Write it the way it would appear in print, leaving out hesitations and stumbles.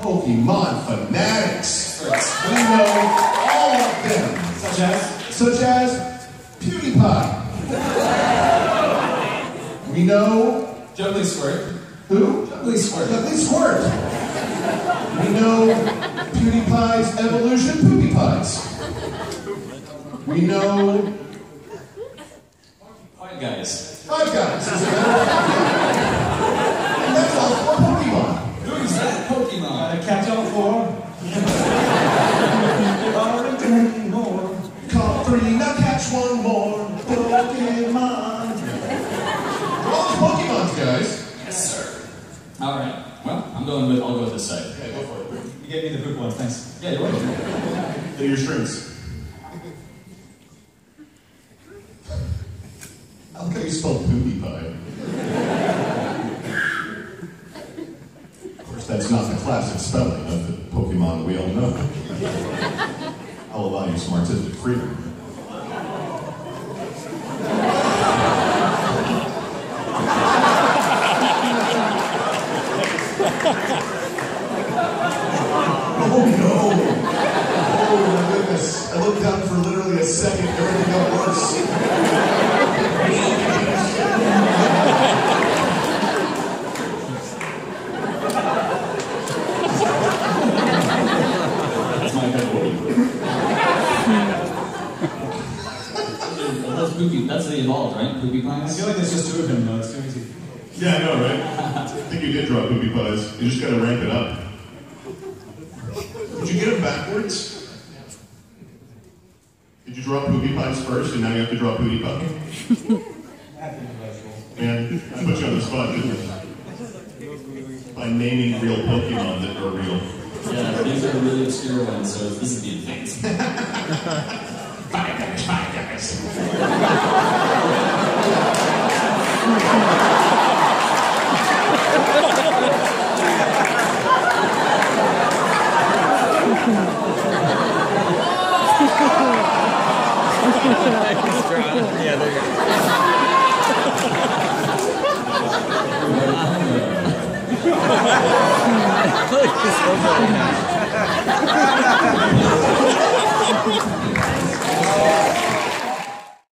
Pokemon fanatics. We know all of them, such as PewDiePie. We know Juggly Squirt. Who? Juggly Squirt. Juggly Squirt. We know PewDiePie's evolution, Poopie Pies. We know Five Guys. Five Guys is a better. And that's all for Pokemon. Who is that Pokemon? Catch all four. More. Caught three, now catch one more. Pokemon. We're all the Pokemons, guys. Yes, sir. All right. Well, I'll go with this side. Okay, go for it. You gave me the poop one, thanks. Yeah, you're welcome. They're your strings. I like how you spelled Poopie Pie. Of course, that's not the classic spelling of the Pokemon we all know. I'll allow you some artistic freedom. I looked down for literally a second, everything got worse. That's my memory. That's the evolved, right? Poopie Pies? I feel like there's just two of them, though. It's too easy. Yeah, I know, right? I think you did draw Poopie Pies. You just gotta ramp it up. Did you get them backwards? Did you draw Poopie Pies first, and now you have to draw Poopie Pie? Man, I put you on the spot, didn't I? By naming real Pokemon that are real. Yeah, these are really obscure ones, so this is the advanced. Bye, guys. Yeah, there you go. I feel like this